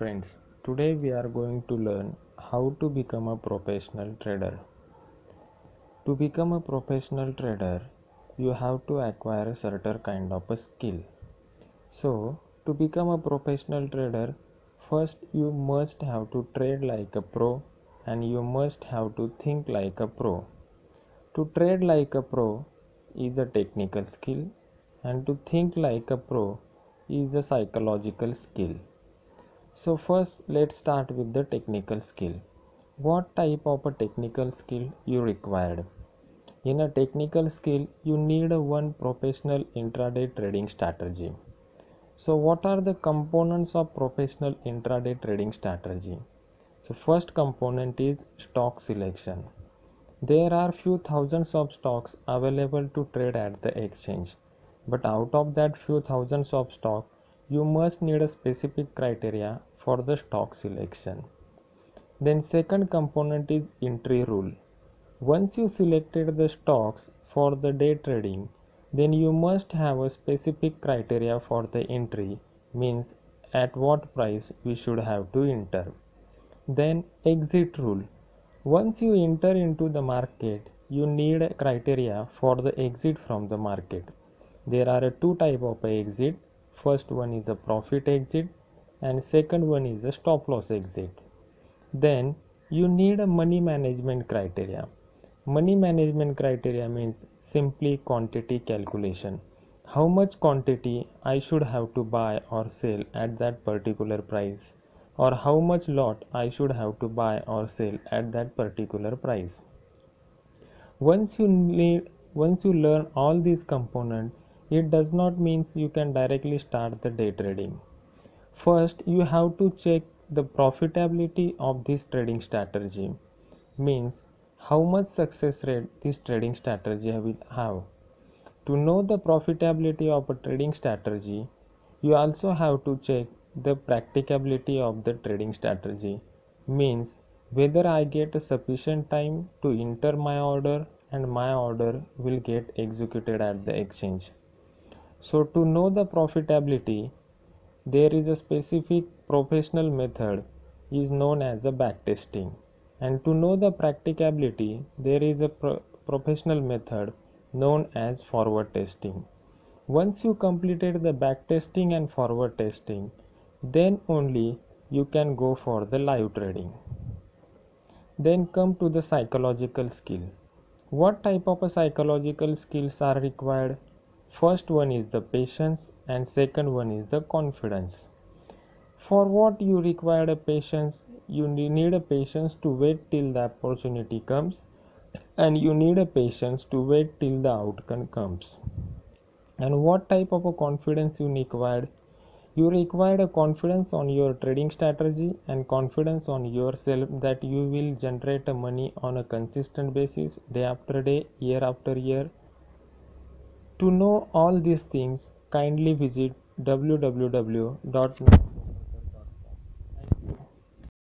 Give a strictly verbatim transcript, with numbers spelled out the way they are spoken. Friends, today we are going to learn how to become a professional trader. To become a professional trader, you have to acquire a certain kind of a skill. So, to become a professional trader, first you must have to trade like a pro and you must have to think like a pro. To trade like a pro is a technical skill and to think like a pro is a psychological skill. So first let's start with the technical skill. What type of a technical skill you required? In a technical skill you need a one professional intraday trading strategy. So what are the components of professional intraday trading strategy? So first component is stock selection. There are few thousands of stocks available to trade at the exchange. But out of that few thousands of stocks, you must need a specific criteria for the stock selection. Then second component is entry rule. Once you selected the stocks for the day trading, then you must have a specific criteria for the entry, means at what price we should have to enter. Then exit rule. Once you enter into the market, you need a criteria for the exit from the market. There are two types of exit. First one is a profit exit and second one is a stop loss exit. Then you need a money management criteria. Money management criteria means simply quantity calculation. How much quantity I should have to buy or sell at that particular price, or how much lot I should have to buy or sell at that particular price. Once you need, once you learn all these components, it does not mean you can directly start the day trading. First, you have to check the profitability of this trading strategy. Means how much success rate this trading strategy will have. To know the profitability of a trading strategy, you also have to check the practicability of the trading strategy. Means whether I get a sufficient time to enter my order and my order will get executed at the exchange. So to know the profitability, there is a specific professional method is known as a backtesting, and to know the practicability, there is a pro professional method known as forward testing. Once you completed the backtesting and forward testing, then only you can go for the live trading. Then come to the psychological skill. What type of a psychological skills are required? First one is the patience and second one is the confidence. For what you require a patience? You need a patience to wait till the opportunity comes, and you need a patience to wait till the outcome comes. And what type of a confidence you required? You required a confidence on your trading strategy and confidence on yourself that you will generate money on a consistent basis, day after day, year after year. To know all these things, kindly visit w w w dot